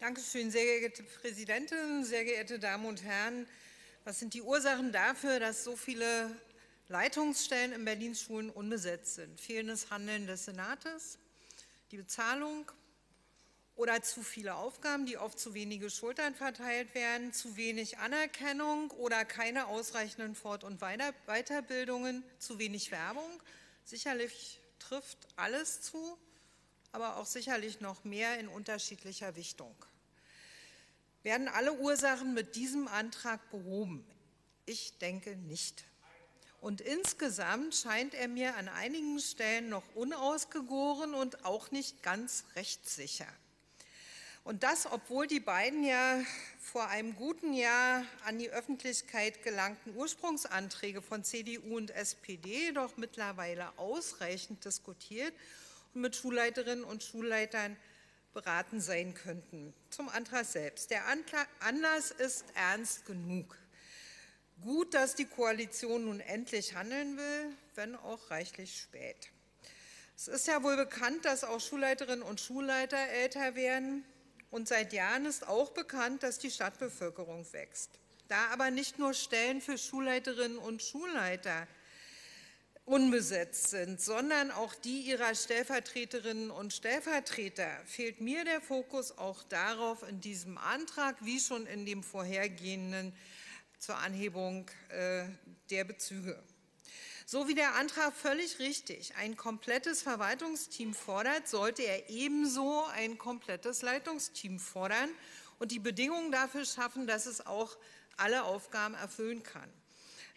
Dankeschön, sehr geehrte Präsidentin, sehr geehrte Damen und Herren. Was sind die Ursachen dafür, dass so viele Leitungsstellen in Berlins Schulen unbesetzt sind? Fehlendes Handeln des Senates, die Bezahlung oder zu viele Aufgaben, die auf zu wenige Schultern verteilt werden, zu wenig Anerkennung oder keine ausreichenden Fort- und Weiterbildungen, zu wenig Werbung. Sicherlich trifft alles zu, aber auch sicherlich noch mehr in unterschiedlicher Wichtung. Werden alle Ursachen mit diesem Antrag behoben? Ich denke nicht. Und insgesamt scheint er mir an einigen Stellen noch unausgegoren und auch nicht ganz rechtssicher. Und das, obwohl die beiden ja vor einem guten Jahr an die Öffentlichkeit gelangten Ursprungsanträge von CDU und SPD doch mittlerweile ausreichend diskutiert und mit Schulleiterinnen und Schulleitern beraten sein könnten. Zum Antrag selbst. Der Anlass ist ernst genug. Gut, dass die Koalition nun endlich handeln will, wenn auch reichlich spät. Es ist ja wohl bekannt, dass auch Schulleiterinnen und Schulleiter älter werden. Und seit Jahren ist auch bekannt, dass die Stadtbevölkerung wächst. Da aber nicht nur Stellen für Schulleiterinnen und Schulleiter unbesetzt sind, sondern auch die ihrer Stellvertreterinnen und Stellvertreter, fehlt mir der Fokus auch darauf in diesem Antrag, wie schon in dem vorhergehenden zur Anhebung der Bezüge. So wie der Antrag völlig richtig ein komplettes Verwaltungsteam fordert, sollte er ebenso ein komplettes Leitungsteam fordern und die Bedingungen dafür schaffen, dass es auch alle Aufgaben erfüllen kann.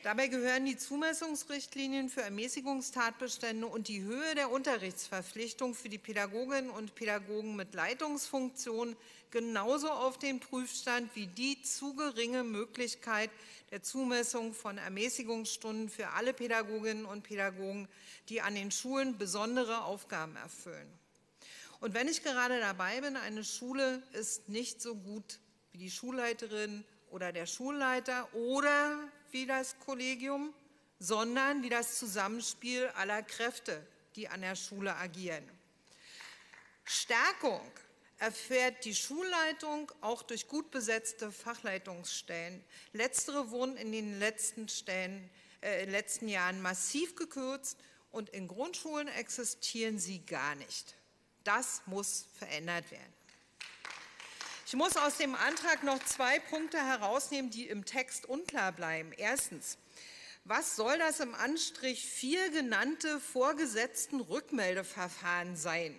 Dabei gehören die Zumessungsrichtlinien für Ermäßigungstatbestände und die Höhe der Unterrichtsverpflichtung für die Pädagoginnen und Pädagogen mit Leitungsfunktion genauso auf den Prüfstand wie die zu geringe Möglichkeit der Zumessung von Ermäßigungsstunden für alle Pädagoginnen und Pädagogen, die an den Schulen besondere Aufgaben erfüllen. Und wenn ich gerade dabei bin, eine Schule ist nicht so gut wie die Schulleiterin oder der Schulleiter oder wie das Kollegium, sondern wie das Zusammenspiel aller Kräfte, die an der Schule agieren. Stärkung erfährt die Schulleitung auch durch gut besetzte Fachleitungsstellen. Letztere wurden in den letzten Jahren massiv gekürzt und in Grundschulen existieren sie gar nicht. Das muss verändert werden. Ich muss aus dem Antrag noch zwei Punkte herausnehmen, die im Text unklar bleiben. Erstens, was soll das im Anstrich 4 genannte vorgesetzten Rückmeldeverfahren sein?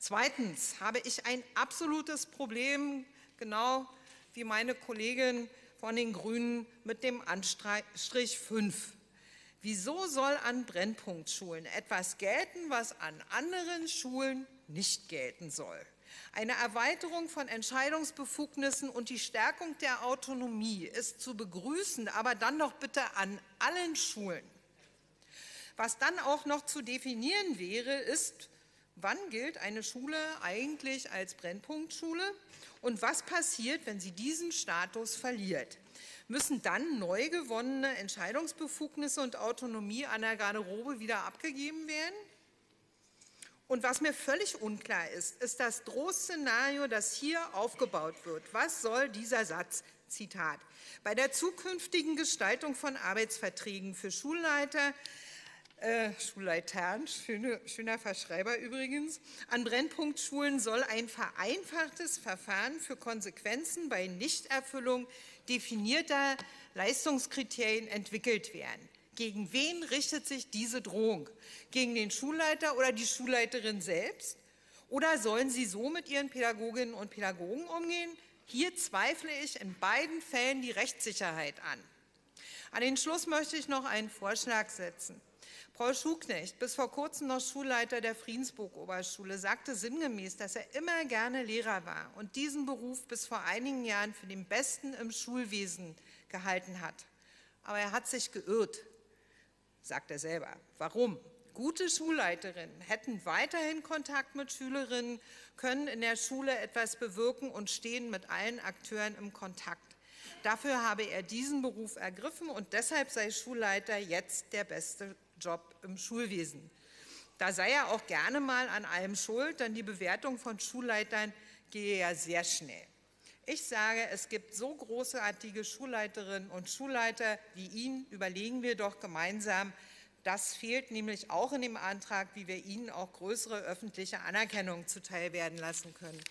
Zweitens habe ich ein absolutes Problem, genau wie meine Kollegin von den Grünen, mit dem Anstrich 5. Wieso soll an Brennpunktschulen etwas gelten, was an anderen Schulen nicht gelten soll? Eine Erweiterung von Entscheidungsbefugnissen und die Stärkung der Autonomie ist zu begrüßen, aber dann doch bitte an allen Schulen. Was dann auch noch zu definieren wäre, ist, wann gilt eine Schule eigentlich als Brennpunktschule und was passiert, wenn sie diesen Status verliert? Müssen dann neu gewonnene Entscheidungsbefugnisse und Autonomie an der Garderobe wieder abgegeben werden? Und was mir völlig unklar ist, ist das Drohszenario, das hier aufgebaut wird. Was soll dieser Satz? Zitat: Bei der zukünftigen Gestaltung von Arbeitsverträgen für Schulleiter, Schulleitern, schöner Verschreiber übrigens, an Brennpunktschulen soll ein vereinfachtes Verfahren für Konsequenzen bei Nichterfüllung definierter Leistungskriterien entwickelt werden. Gegen wen richtet sich diese Drohung? Gegen den Schulleiter oder die Schulleiterin selbst? Oder sollen sie so mit ihren Pädagoginnen und Pädagogen umgehen? Hier zweifle ich in beiden Fällen die Rechtssicherheit an. An den Schluss möchte ich noch einen Vorschlag setzen. Paul Schuknecht, bis vor kurzem noch Schulleiter der Friedensburg-Oberschule, sagte sinngemäß, dass er immer gerne Lehrer war und diesen Beruf bis vor einigen Jahren für den besten im Schulwesen gehalten hat. Aber er hat sich geirrt, sagt er selber. Warum? Gute Schulleiterinnen hätten weiterhin Kontakt mit Schülerinnen, können in der Schule etwas bewirken und stehen mit allen Akteuren im Kontakt. Dafür habe er diesen Beruf ergriffen und deshalb sei Schulleiter jetzt der beste Job im Schulwesen. Da sei er auch gerne mal an allem schuld, denn die Bewertung von Schulleitern gehe ja sehr schnell. Ich sage, es gibt so großartige Schulleiterinnen und Schulleiter wie ihn, überlegen wir doch gemeinsam. Das fehlt nämlich auch in dem Antrag, wie wir ihnen auch größere öffentliche Anerkennung zuteil werden lassen können.